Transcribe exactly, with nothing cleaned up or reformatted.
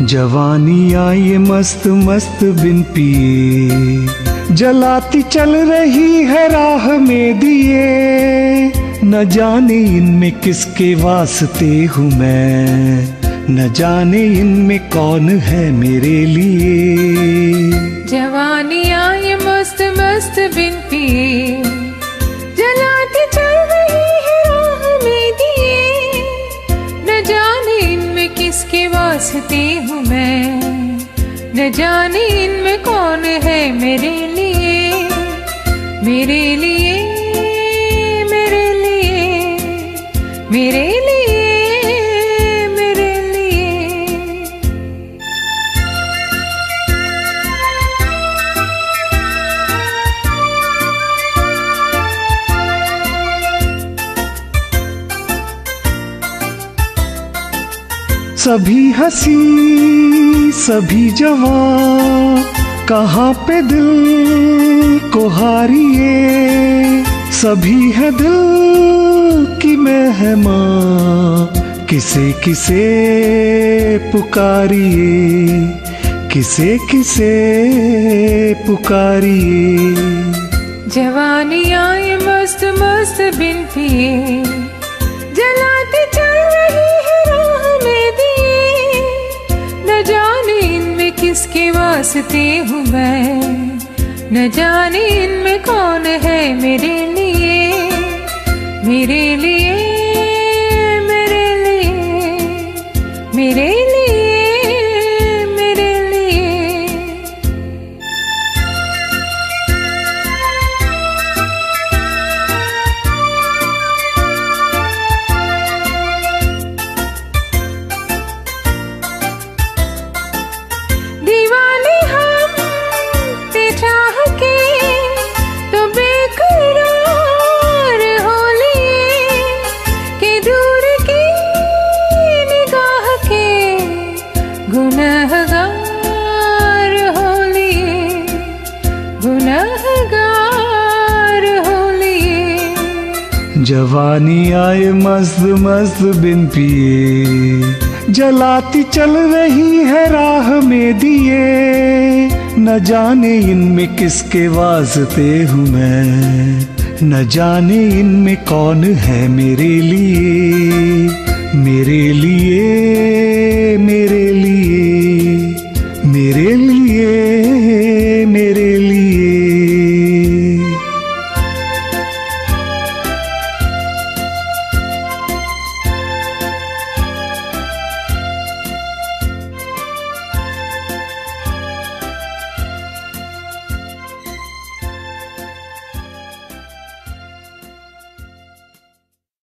जवानी आई मस्त मस्त बिन पिए, जलाती चल रही है राह में दिए। न जाने इनमें किसके वास्ते हूँ मैं, न जाने इनमें कौन है मेरे लिए। जवानी आई मस्त मस्त बिन पिए, जलाती चल रही है राह में दिए। न जाने इनमें किसके वास्ते हूँ मैं, न जाने इनमें कौन है मेरे लिए। मेरे लिए, मेरे लिए, मेरे लिए, मेरे लिए। सभी हंसी सभी जवां, कहाँ पे दिल को हारिए। सभी है दिल की मैं है माँ, किसे किसे पुकारिए, किसे किसे पुकारिए। जवानी आए मस्त मस्त बिन पिए, जलाते चल रही है राह में दिए। न जाने इनमें किसके वास्ते हूँ मैं, न जाने इनमें कौन है मेरे लिए। मेरे लिए, मेरे लिए, मेरे लिए। जवानी आए मस्त मस्त बिन पिए, जलाती चल रही है राह में दिए। न जाने इनमें किसके वास्ते हूँ मैं, न जाने इनमें कौन है मेरे लिए। मेरे लिए,